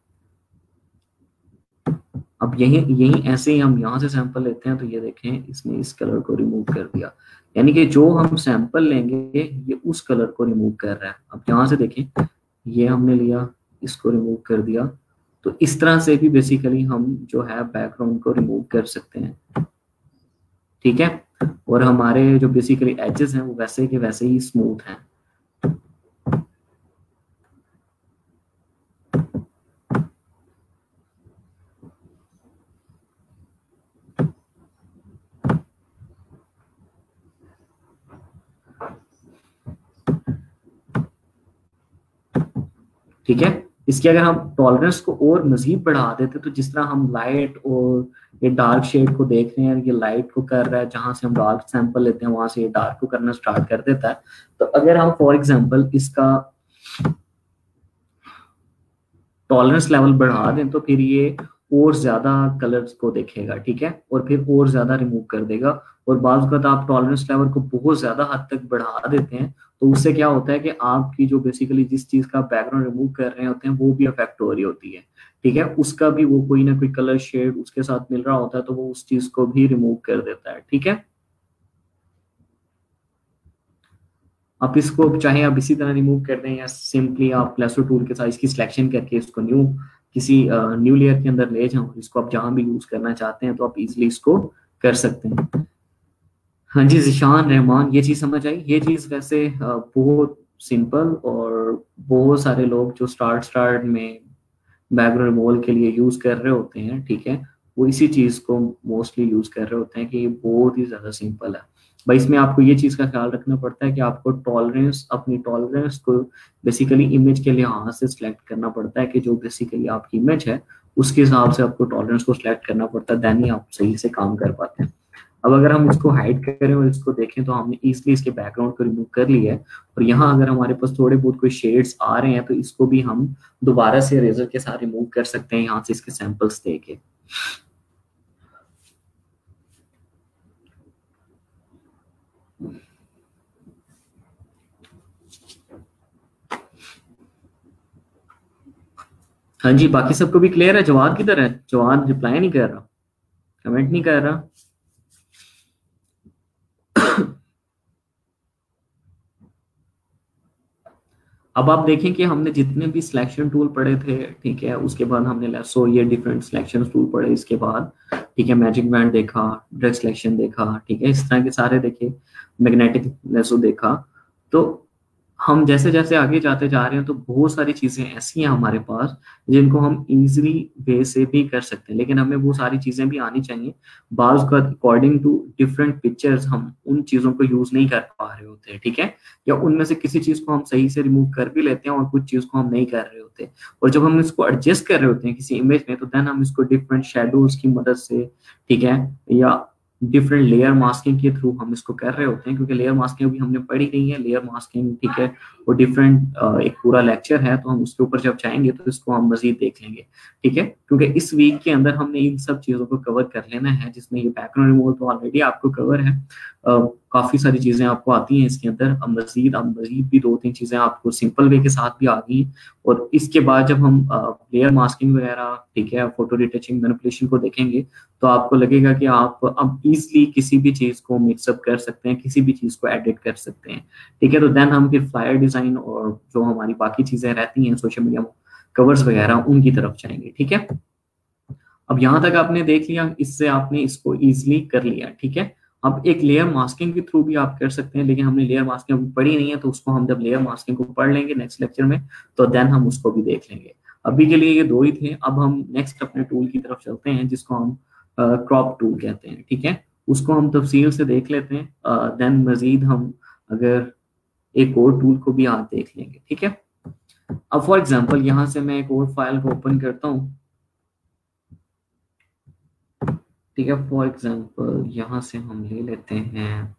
अब यही यही ऐसे ही हम यहाँ से सैंपल लेते हैं तो ये देखें इसने इस कलर को रिमूव कर दिया, यानी कि जो हम सैंपल लेंगे ये उस कलर को रिमूव कर रहा है। अब यहाँ से देखें ये हमने लिया, इसको रिमूव कर दिया, तो इस तरह से भी बेसिकली हम जो है बैकग्राउंड को रिमूव कर सकते हैं, ठीक है। और हमारे जो बेसिकली एजेस हैं वो वैसे के वैसे ही स्मूथ हैं। ठीक है, इसके अगर हम टॉलरेंस को और मजीद बढ़ा देते तो जिस तरह हम लाइट और ये डार्क शेड को देख रहे हैं, ये लाइट को कर रहा है, जहां से हम डार्क सैंपल लेते हैं वहां से ये डार्क को करना स्टार्ट कर देता है। तो अगर हम फॉर एग्जांपल इसका टॉलरेंस लेवल बढ़ा दें तो फिर ये और ज्यादा कलर्स को देखेगा, ठीक है, और फिर और ज्यादा रिमूव कर देगा। और बावजूद आप टॉलरेंस लेवल को बहुत ज्यादा हद तक बढ़ा देते हैं तो उससे क्या होता है कि आपकी जो बेसिकली जिस चीज का बैकग्राउंड रिमूव कर रहे होते हैं वो भी अफेक्ट हो रही होती है, ठीक है, उसका भी वो कोई ना कोई कलर शेड उसके साथ मिल रहा होता है तो वो उस चीज को भी रिमूव कर देता है, ठीक है। आप इसको चाहे आप इसी तरह रिमूव कर दें या सिंपली आप प्लसो टूल के साथ इसकी सिलेक्शन करके इसको न्यू किसी न्यू लेयर के अंदर ले जाओ, इसको आप जहां भी यूज करना चाहते हैं तो आप इजिली इसको कर सकते हैं। हाँ जी जिशान, रहमान, ये चीज समझ आई। ये चीज वैसे बहुत सिंपल और बहुत सारे लोग जो स्टार्ट स्टार्ट में बैकग्राउंड रिमूवल के लिए यूज कर रहे होते हैं, ठीक है, वो इसी चीज को मोस्टली यूज कर रहे होते हैं कि ये बहुत ही ज्यादा सिंपल है। भाई इसमें आपको ये चीज का ख्याल रखना पड़ता है कि आपको टॉलरेंस अपनी टॉलरेंस को बेसिकली इमेज के लिहाज से सिलेक्ट करना पड़ता है कि जो बेसिकली आपकी इमेज है उसके हिसाब से आपको टॉलरेंस को सिलेक्ट करना पड़ता है, देन ही आप सही से काम कर पाते हैं। अब अगर हम इसको हाइड करें और इसको देखें तो हमने इजिली इसके बैकग्राउंड को रिमूव कर लिया है, और यहाँ अगर हमारे पास थोड़े बहुत कोई शेड्स आ रहे हैं तो इसको भी हम दोबारा से इरेजर के साथ रिमूव कर सकते हैं यहाँ से इसके सैंपल्स देके। हाँ जी, बाकी सबको भी क्लियर है? जवाद किधर है? जवाद रिप्लाई नहीं कर रहा, कमेंट नहीं कर रहा। अब आप देखें कि हमने जितने भी सिलेक्शन टूल पढ़े थे, ठीक है, उसके बाद हमने सो ये डिफरेंट सिलेक्शन टूल पढ़े, इसके बाद ठीक है मैजिक बैंड देखा, ड्रग सिलेक्शन देखा, ठीक है, इस तरह के सारे देखे, मैग्नेटिक लेसो देखा। तो हम जैसे जैसे आगे जाते जा रहे हैं तो बहुत सारी चीजें ऐसी हैं हमारे पास जिनको हम इजीली वे से भी कर सकते हैं, लेकिन हमें वो सारी चीजें भी आनी चाहिए। बाज़ का अकॉर्डिंग टू डिफरेंट पिक्चर्स हम उन चीजों को यूज नहीं कर पा रहे होते, ठीक है, या उनमें से किसी चीज को हम सही से रिमूव कर भी लेते हैं और कुछ चीज को हम नहीं कर रहे होते। और जब हम इसको एडजस्ट कर रहे होते हैं किसी इमेज में तो देन हम इसको डिफरेंट शेडोज की मदद से, ठीक है, या डिफरेंट लेयर मास्किंग के थ्रू हम इसको कर रहे होते हैं, क्योंकि लेयर मास्किंग अभी हमने पढ़ी नहीं है। लेयर मास्किंग, ठीक है, वो डिफरेंट एक पूरा लेक्चर है, तो हम उसके ऊपर जब जाएंगे तो इसको हम मजीद देख लेंगे, ठीक है, क्योंकि इस वीक के अंदर हमने इन सब चीज़ों को कवर कर लेना है, जिसमें ये बैकग्राउंड रिमूवल तो ऑलरेडी आपको कवर है, uh, काफ़ी सारी चीज़ें आपको आती हैं इसके अंदर। अब मजीद अब मजीद भी दो तीन चीज़ें आपको सिंपल वे के साथ भी आ गई, और इसके बाद जब हम लेयर मास्किंग वगैरह, ठीक है, फोटो रिटचिंग मैनिपुलेशन को देखेंगे तो आपको लगेगा कि आप अब ईजिली किसी भी चीज़ को मिक्सअप कर सकते हैं, किसी भी चीज़ को एडिट कर सकते हैं, ठीक है। तो देन हम फिर फ्लायर डिज़ाइन और जो हमारी बाकी चीज़ें रहती हैं सोशल मीडिया कवर्स वगैरह उनकी तरफ जाएंगे, ठीक है। अब यहाँ तक आपने देख लिया, इससे आपने इसको ईजिली कर लिया, ठीक है। अब एक लेयर मास्किंग के थ्रू भी आप कर सकते हैं, लेकिन हमने लेयर मास्किंग अभी पढ़ी नहीं है, तो उसको हम जब लेयर मास्किंग को पढ़ लेंगे नेक्स्ट लेक्चर में तो देन हम उसको भी देख लेंगे। अभी के लिए ये दो ही थे। अब हम नेक्स्ट अपने टूल की तरफ चलते हैं जिसको हम क्रॉप टूल कहते हैं, ठीक है, उसको हम तफसील से देख लेते हैं। आ, देन मजीद हम अगर एक और टूल को भी आप देख लेंगे, ठीक है। अब फॉर एग्जाम्पल यहाँ से मैं एक और फाइल को ओपन करता हूँ, ठीक है। फॉर एग्जाम्पल यहाँ से हम ले लेते हैं,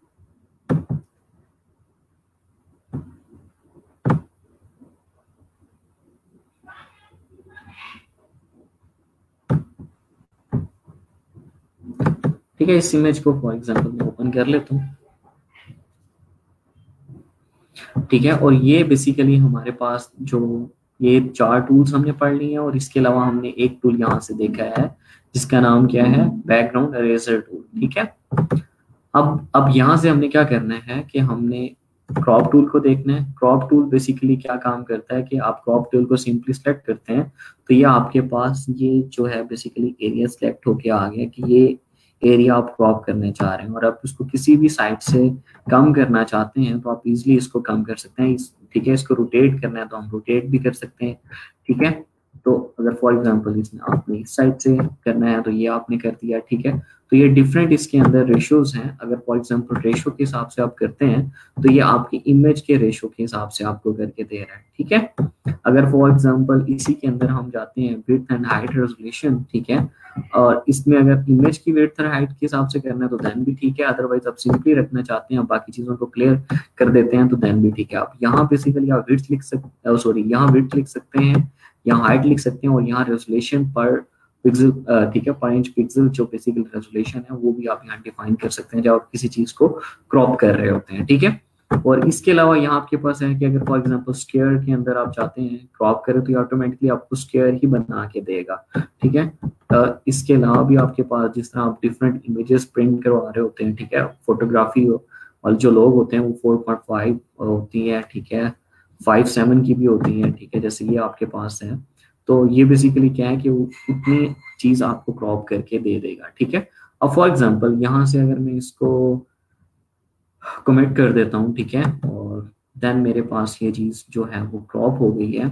ठीक है, इस इमेज को फॉर एग्जाम्पल मैं ओपन कर लेता हूँ, ठीक है। और ये बेसिकली हमारे पास जो ये चार टूल्स हमने पढ़ लिए हैं, और इसके अलावा हमने एक टूल यहाँ से देखा है जिसका नाम क्या है, बैकग्राउंड इरेजर टूल, ठीक है। अब अब यहाँ से हमने क्या करना है कि हमने क्रॉप टूल को देखना है। क्रॉप टूल बेसिकली क्या काम करता है कि आप क्रॉप टूल को सिंपली सिलेक्ट करते हैं तो ये आपके पास ये जो है बेसिकली एरिया सिलेक्ट होके आ गया कि ये एरिया आप क्रॉप करने चाह रहे हैं, और आप इसको किसी भी साइड से कम करना चाहते हैं तो आप इजीली इसको कम कर सकते हैं, ठीक है। इसको रोटेट करना है तो हम रोटेट भी कर सकते हैं, ठीक है। तो अगर फॉर एग्जांपल इसमें आपने इस साइड से करना है तो ये आपने कर दिया, ठीक है। तो ये डिफरेंट इसके अंदर रेशोज हैं। अगर फॉर एग्जांपल रेशो के हिसाब से आप करते हैं तो ये आपकी इमेज के रेशो के हिसाब से आपको करके दे रहा है, ठीक है। अगर फॉर एग्जांपल इसी के अंदर हम जाते हैं विड्थ एंड हाइट रेजोल्यूशन, ठीक है, और इसमें अगर इमेज की विड्थ और हाइट के हिसाब से करना है तो देन भी ठीक है, अदरवाइज आप सिंपली रखना चाहते हैं आप बाकी चीजों को क्लियर कर देते हैं तो देन भी ठीक है। आप यहाँ बेसिकली आप विड्थ लिख सकते, सॉरी यहाँ विड्थ लिख सकते हैं, यहाँ हाइट लिख सकते हैं, और यहाँ रेजोल्यूशन पर पिक्सल, ठीक है, पर इंच पिक्सल जो बेसिकली रेजोल्यूशन है वो भी आप यहाँ डिफाइन कर सकते हैं जब आप किसी चीज को क्रॉप कर रहे होते हैं, ठीक है। और इसके अलावा यहाँ आपके पास है कि अगर फॉर एग्जांपल स्क्वायर के अंदर आप चाहते हैं क्रॉप करें तो ये ऑटोमेटिकली आपको स्क्वायर ही बना के देगा, ठीक है। uh, इसके अलावा भी आपके पास जिस तरह आप डिफरेंट इमेजेस प्रिंट करवा रहे होते हैं, ठीक है, फोटोग्राफी और जो लोग होते हैं वो फोर पॉइंट फाइव होती है, ठीक है, फाइव सेवन की भी होती है, ठीक है, जैसे ये आपके पास है। तो ये बेसिकली क्या है कि वो इतनी चीज आपको क्रॉप करके दे देगा, ठीक है। अब फॉर एग्जांपल यहाँ से अगर मैं इसको कमेंट कर देता हूँ, ठीक है, और देन मेरे पास ये चीज जो है वो क्रॉप हो गई है,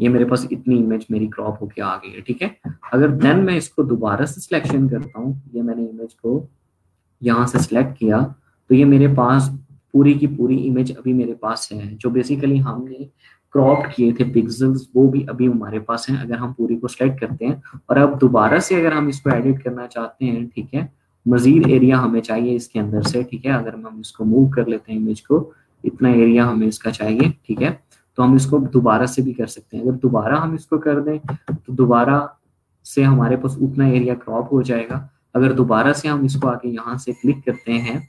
ये मेरे पास इतनी इमेज मेरी क्रॉप होके आ गई है, ठीक है। अगर देन मैं इसको दोबारा से सिलेक्शन करता हूँ, ये मैंने इमेज को यहाँ से सिलेक्ट किया तो ये मेरे पास पूरी की पूरी इमेज अभी मेरे पास है, जो बेसिकली हमने क्रॉप्ड किए थे पिक्सल्स, वो भी अभी हमारे पास हैं। अगर हम पूरी को सेलेक्ट करते हैं और अब दोबारा से अगर हम इसको एडिट करना चाहते हैं, ठीक है, मजीद एरिया हमें चाहिए इसके अंदर से, ठीक है। अगर हम इसको मूव कर लेते हैं इमेज को, इतना एरिया हमें इसका चाहिए, ठीक है, तो हम इसको दोबारा से भी कर सकते हैं। अगर दोबारा हम इसको कर दें तो दोबारा से हमारे पास उतना एरिया क्रॉप हो जाएगा। अगर दोबारा से हम इसको आके यहाँ से क्लिक करते हैं,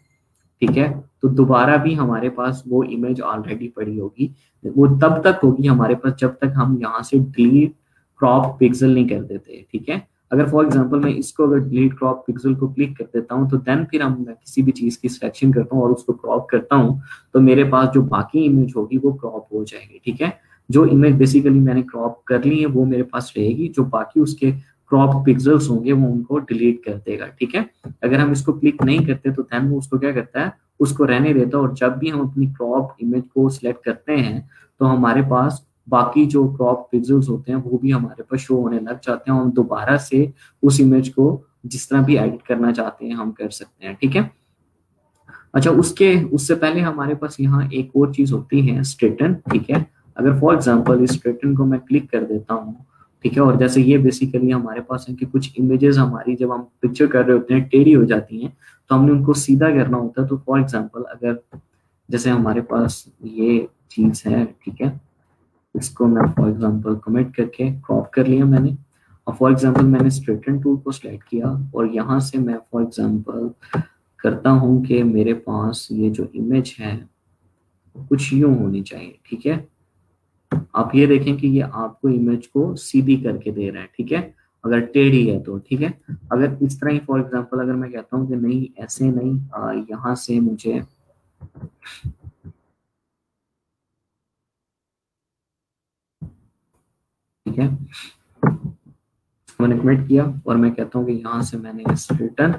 ठीक है, तो दोबारा भी हमारे पास वो इमेज ऑलरेडी पड़ी होगी। वो तब तक होगी हमारे पास जब तक हम यहाँ से डिलीट क्रॉप पिक्सल नहीं कर देते, ठीक है। अगर फॉर एग्जांपल मैं इसको अगर डिलीट क्रॉप पिक्सल को क्लिक कर देता हूँ, तो देन फिर हम किसी भी चीज की सिलेक्शन करता हूँ और उसको क्रॉप करता हूँ, तो मेरे पास जो बाकी इमेज होगी वो क्रॉप हो जाएगी, ठीक है। जो इमेज बेसिकली मैंने क्रॉप कर ली है वो मेरे पास रहेगी, जो बाकी उसके क्रॉप पिक्सल्स होंगे वो उनको डिलीट कर देगा, ठीक है। अगर हम इसको क्लिक नहीं करते तो दैन वो उसको क्या करता है, उसको रहने देता है। और जब भी हम अपनी क्रॉप इमेज को सिलेक्ट करते हैं तो हमारे पास बाकी जो क्रॉप पिक्सल्स होते हैं वो भी हमारे पास शो होने लग जाते हैं। हम दोबारा से उस इमेज को जिस तरह भी एडिट करना चाहते हैं हम कर सकते हैं, ठीक है। अच्छा, उसके उससे पहले हमारे पास यहाँ एक और चीज होती है स्ट्रेटन, ठीक है। अगर फॉर एग्जाम्पल इस स्ट्रेटन को मैं क्लिक कर देता हूँ, ठीक है, और जैसे ये बेसिकली हमारे पास है कि कुछ इमेजेस हमारी जब हम पिक्चर कर रहे होते हैं टेढ़ी हो जाती हैं, तो हमने उनको सीधा करना होता है। तो फॉर एग्जांपल अगर जैसे हमारे पास ये चीज है, ठीक है, इसको मैं फॉर एग्जांपल कमेंट करके क्रॉप कर लिया मैंने, और फॉर एग्जांपल मैंने स्ट्रेटन टूल को सिलेक्ट किया और यहाँ से मैं फॉर एग्जाम्पल करता हूँ कि मेरे पास ये जो इमेज है कुछ यूँ होनी चाहिए, ठीक है। आप ये देखें कि ये आपको इमेज को सीधी करके दे रहा है, ठीक है, अगर टेढ़ी है तो, ठीक है। अगर इस तरह ही फॉर एग्जांपल अगर मैं कहता हूं कि नहीं ऐसे नहीं, आ, यहां से मुझे ठीक है मैंने कमेंट किया और मैं कहता हूं कि यहां से मैंने स्ट्रेटन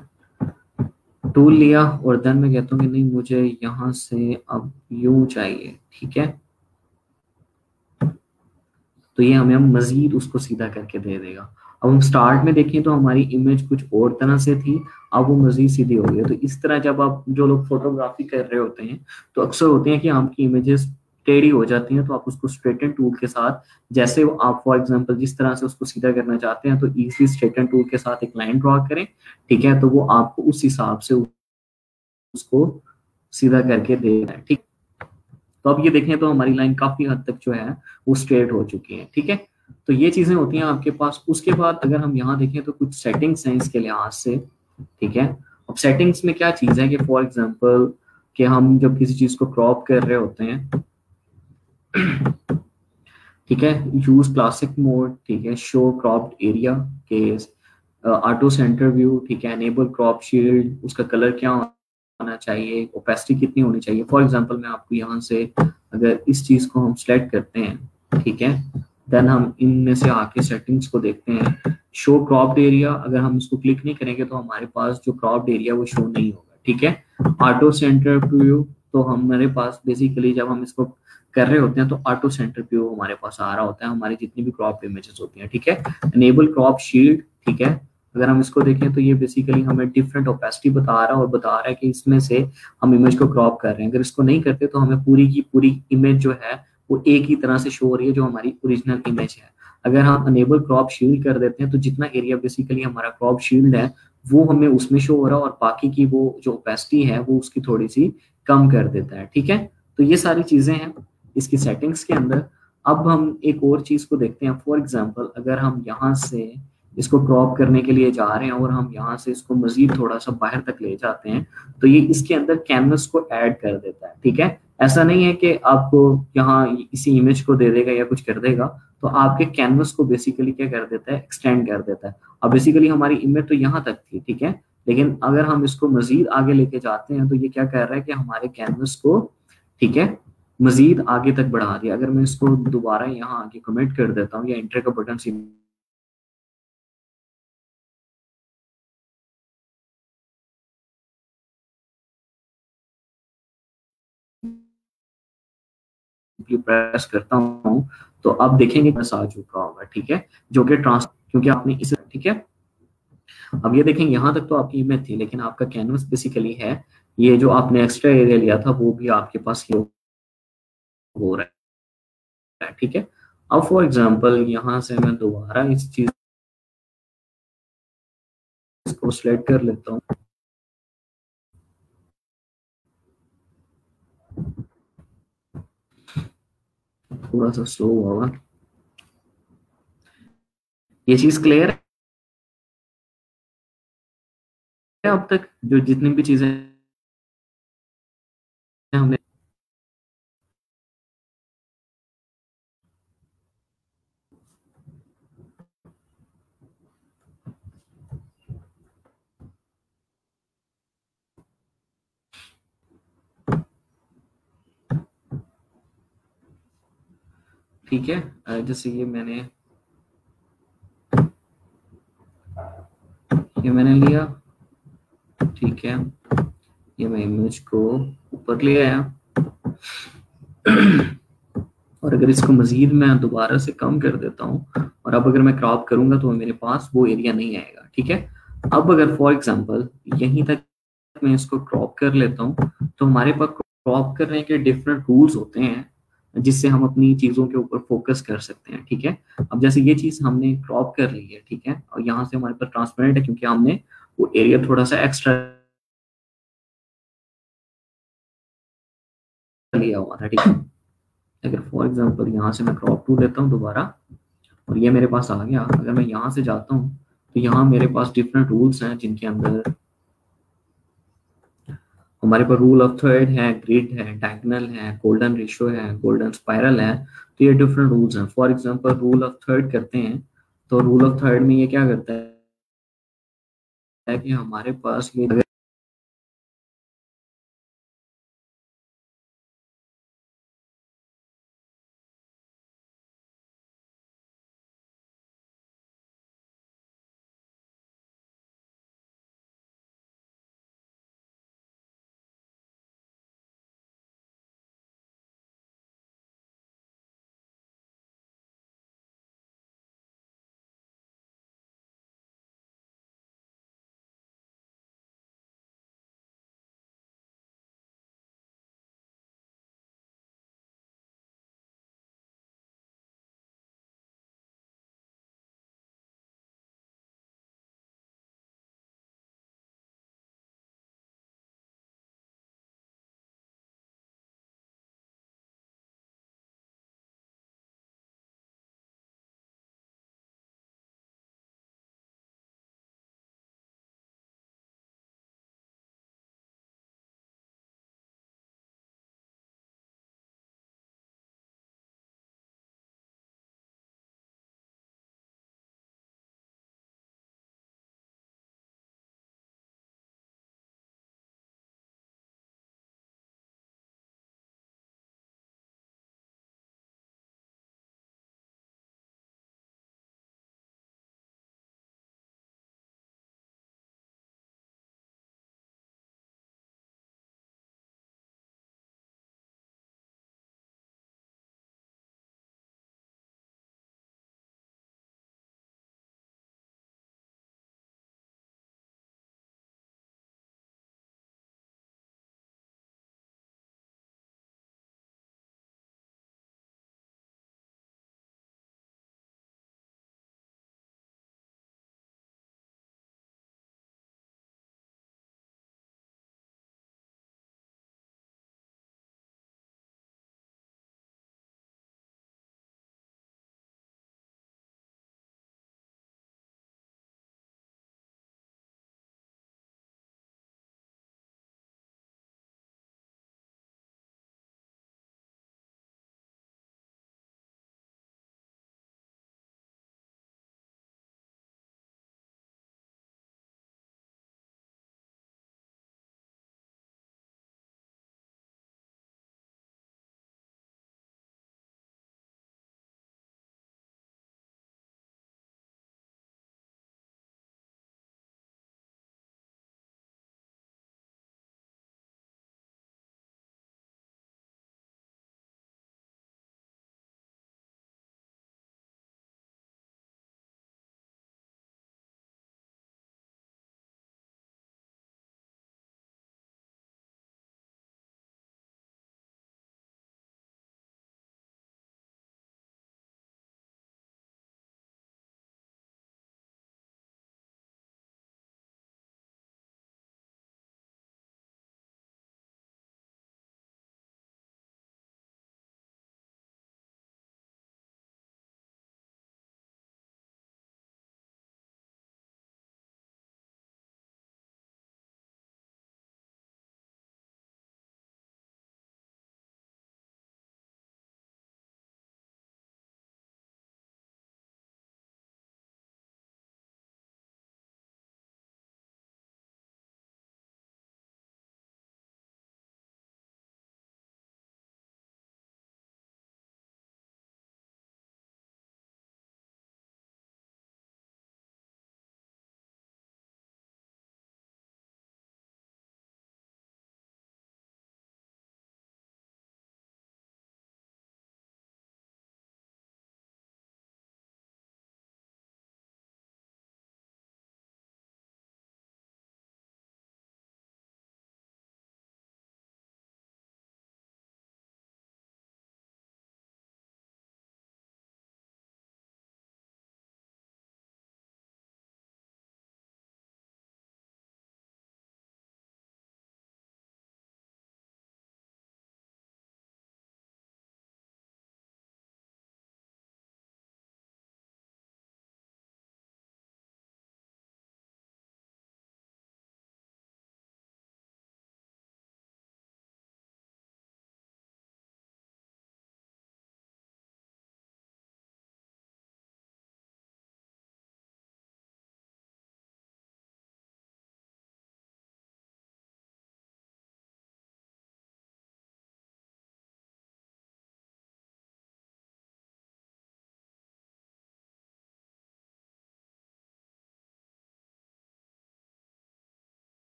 टूल लिया और देन मैं कहता हूं कि नहीं मुझे यहां से अब यूं चाहिए, ठीक है, तो ये हमें हम मजीद उसको सीधा करके दे देगा। अब हम स्टार्ट में देखें तो हमारी इमेज कुछ और तरह से थी, अब वो मजीद सीधी हो गई। तो इस तरह जब आप जो लोग फोटोग्राफी कर रहे होते हैं तो अक्सर होते हैं कि आपकी इमेजेस टेढ़ी हो जाती हैं, तो आप उसको स्ट्रेटन टूल के साथ, जैसे आप फॉर एग्जांपल जिस तरह से उसको सीधा करना चाहते हैं, तो इजीली स्ट्रेटन टूल के साथ एक लाइन ड्रॉ करें, ठीक है, तो वो आपको उस हिसाब से उसको सीधा करके दे रहा है, ठीक। तो अब ये देखें तो हमारी लाइन काफी हद तक जो है वो स्ट्रेट हो चुकी है, ठीक है। तो ये चीजें होती हैं आपके पास। उसके बाद अगर हम यहाँ देखें तो कुछ सेटिंग्स हैं इसके लिहाज से, ठीक है। अब सेटिंग्स में क्या चीज है कि फॉर एग्जांपल कि हम जब किसी चीज को क्रॉप कर रहे होते हैं, ठीक है, यूज क्लासिक मोड, ठीक है, शो क्रॉप्ड एरिया के ऑटो सेंटर व्यू, ठीक है, एनेबल क्रॉप शील्ड, उसका कलर क्या आना चाहिए, ओपेसिटी कितनी होनी चाहिए। फॉर एग्जांपल मैं आपको यहाँ से अगर इस चीज को हम सिलेक्ट करते हैं, ठीक है, देन हम इनमें से आके सेटिंग्स को देखते हैं। शो क्रॉप्ड एरिया, अगर हम इसको क्लिक नहीं करेंगे तो हमारे पास जो क्रॉप्ड एरिया वो शो नहीं होगा, ठीक है। ऑटो सेंटर व्यू, तो हमारे पास बेसिकली जब हम इसको कर रहे होते हैं तो ऑटो सेंटर व्यू हमारे पास आ रहा होता है, हमारी जितनी भी क्रॉप इमेजेस होती हैं, ठीक है। एनेबल क्रॉप शील्ड, ठीक है, अगर हम इसको देखें तो ये बेसिकली हमें डिफरेंट ओपेसिटी बता रहा है और बता रहा है कि इसमें से हम इमेज को क्रॉप कर रहे हैं। अगर इसको नहीं करते तो हमें पूरी की पूरी इमेज जो है वो एक ही तरह से शो हो रही है जो हमारी ओरिजिनल इमेज है। अगर हम अनेबल क्रॉप शील्ड कर देते हैं तो जितना एरिया बेसिकली हमारा क्रॉप शील्ड है वो हमें उसमें शो हो रहा है और बाकी की वो जो ओपेसिटी है वो उसकी थोड़ी सी कम कर देता है, ठीक है। तो ये सारी चीजें हैं इसकी सेटिंग्स के अंदर। अब हम एक और चीज को देखते हैं। फॉर एग्जाम्पल अगर हम यहाँ से इसको क्रॉप करने के लिए जा रहे हैं और हम यहाँ से इसको मजीद थोड़ा सा बाहर तक ले जाते हैं, तो ये इसके अंदर कैनवस को ऐड कर देता है, ठीक है। ऐसा नहीं है कि आपको यहाँ इसी इमेज को दे देगा या कुछ कर देगा, तो आपके कैनवस को बेसिकली क्या कर देता है, एक्सटेंड कर देता है। अब बेसिकली हमारी इमेज तो यहाँ तक थी, ठीक है, लेकिन अगर हम इसको मजीद आगे लेके जाते हैं तो ये क्या कर रहा है कि हमारे कैनवस को, ठीक है, मजीद आगे तक बढ़ा दिया। अगर मैं इसको दोबारा यहाँ आगे कमेंट कर देता हूँ या एंटर का बटन प्रेस करता हूं, तो आप देखेंगे कैसा आ चुका होगा, ठीक है, जो कि ट्रांस क्योंकि आपने इसे, ठीक है। अब ये देखेंगे यहाँ तक तो आपकी इमेज थी, लेकिन आपका कैनवस बेसिकली है ये जो आपने एक्स्ट्रा एरिया लिया था वो भी आपके पास हो रहा है, सकता है। ठीक है, अब फॉर एग्जाम्पल यहाँ से मैं दोबारा इस चीज को सिलेक्ट कर लेता हूँ। थोड़ा सा स्लो होगा। ये चीज क्लियर है अब तक, जो जितनी भी चीजें हमने। ठीक है, जैसे ये मैंने ये मैंने लिया, ठीक है, ये मैं इमेज को ऊपर ले आया, और अगर इसको मजीद मैं दोबारा से कम कर देता हूँ, और अब अगर मैं क्रॉप करूंगा तो मेरे पास वो एरिया नहीं आएगा। ठीक है, अब अगर फॉर एग्जांपल यहीं तक मैं इसको क्रॉप कर लेता हूँ, तो हमारे पास क्रॉप करने के डिफरेंट रूल्स होते हैं जिससे हम अपनी चीजों के ऊपर फोकस कर सकते हैं। ठीक है, अब जैसे ये चीज हमने क्रॉप कर ली है, ठीक है, और यहाँ से हमारे पास ट्रांसपेरेंट है क्योंकि हमने वो एरिया थोड़ा सा एक्स्ट्रा लिया हुआ था। ठीक है, अगर फॉर एग्जांपल यहाँ से मैं क्रॉप टू लेता हूँ दोबारा, और ये मेरे पास आ गया। अगर मैं यहाँ से जाता हूँ तो यहाँ मेरे पास डिफरेंट रूल्स हैं जिनके अंदर हमारे पास रूल ऑफ थर्ड है, ग्रिड है, डायगोनल है, गोल्डन रेशियो है, गोल्डन स्पाइरल है। तो ये डिफरेंट रूल्स हैं। For example rule of third करते हैं तो रूल ऑफ थर्ड में ये क्या करता है कि हमारे पास ये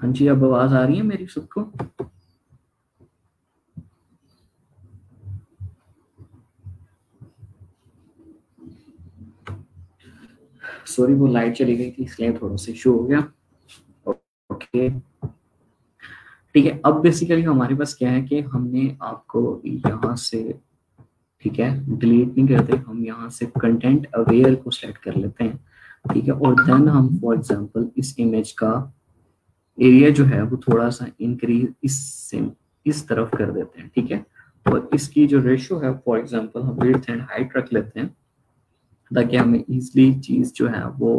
हाँ जी, अब आवाज आ रही है मेरी सबको? सॉरी, वो लाइट चली गई थी इसलिए थोड़ा सा इशू हो गया। ओके ठीक है। अब बेसिकली हमारे पास क्या है कि हमने आपको यहाँ से, ठीक है, डिलीट नहीं करते, हम यहाँ से कंटेंट अवेयर को सेट कर लेते हैं, ठीक है। और देन हम फॉर एग्जांपल इस इमेज का एरिया जो है वो थोड़ा सा इंक्रीज इस से इस तरफ कर देते हैं, ठीक है। और इसकी जो रेशियो है फॉर एग्जांपल हम विड्थ एंड हाइट रख लेते हैं ताकि हमें इजीली चीज जो है वो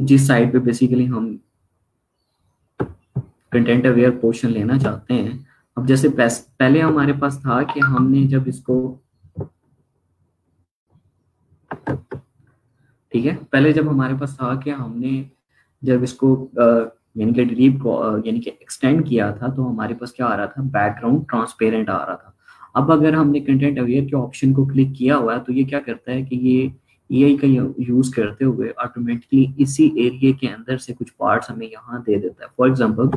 जिस साइड पे बेसिकली हम कंटेंट अवेयर पोर्शन लेना चाहते हैं। अब जैसे पहले हमारे पास था कि हमने जब इसको, ठीक है, पहले जब हमारे पास था कि हमने जब इसको यानी कि डिलीट यानी कि एक्सटेंड किया था तो हमारे पास क्या आ रहा था, बैकग्राउंड ट्रांसपेरेंट आ रहा था। अब अगर हमने कंटेंट अवेयर के ऑप्शन को क्लिक किया हुआ है तो ये क्या करता है कि ये एआई का यूज करते हुए ऑटोमेटिकली इसी एरिया के अंदर से कुछ पार्ट्स हमें यहाँ दे देता है। फॉर एग्जाम्पल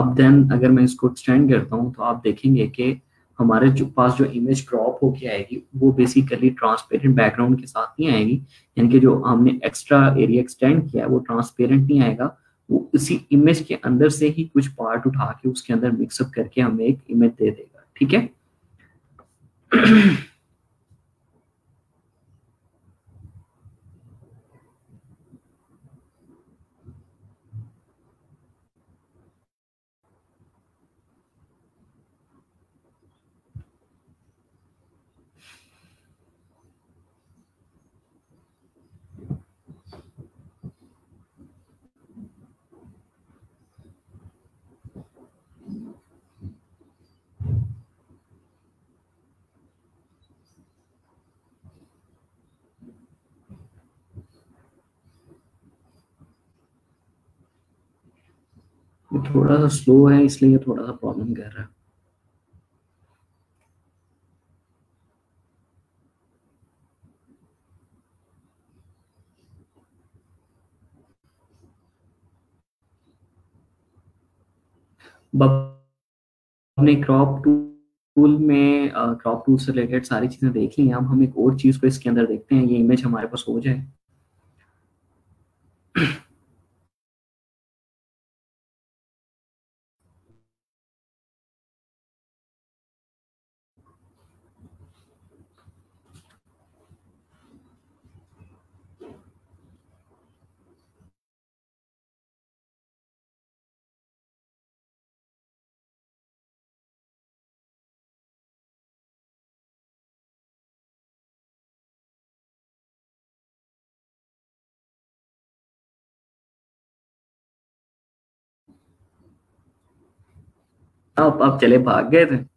अब देन अगर मैं इसको एक्सटेंड करता हूँ तो आप देखेंगे कि हमारे जो पास जो इमेज क्रॉप होके आएगी वो बेसिकली ट्रांसपेरेंट बैकग्राउंड के साथ नहीं आएगी, यानी कि जो हमने एक्स्ट्रा एरिया एक्सटेंड किया है वो ट्रांसपेरेंट नहीं आएगा, वो इसी इमेज के अंदर से ही कुछ पार्ट उठा के उसके अंदर मिक्सअप करके हमें एक इमेज दे देगा, ठीक है। थोड़ा सा स्लो है इसलिए थोड़ा सा प्रॉब्लम कर रहा है। हमने क्रॉप टूल में क्रॉप टूल से रिलेटेड सारी चीजें देख ली हैं। अब हम एक और चीज को इसके अंदर देखते हैं, ये इमेज हमारे पास हो जाए। आप आप चले भाग गए थे।